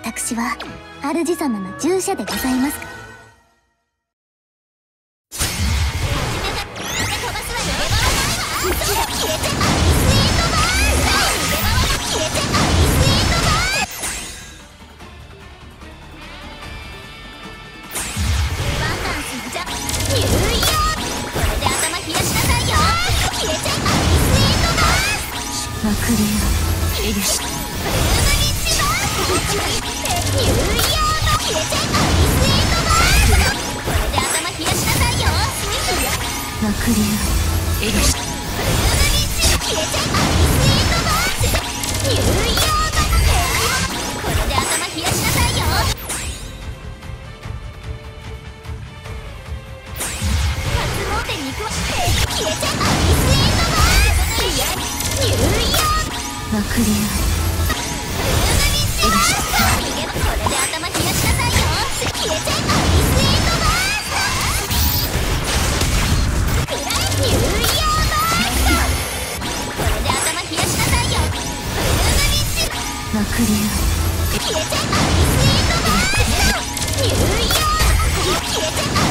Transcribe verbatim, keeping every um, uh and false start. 私は主様の従者でございます。消えてアイスエイトバース！ニューヨーク！消えてアイスエイトバース！